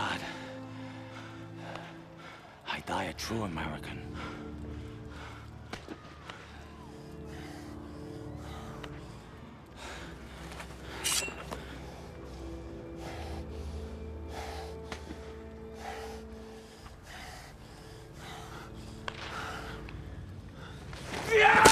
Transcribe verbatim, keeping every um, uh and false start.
God. I die a true American. Yeah!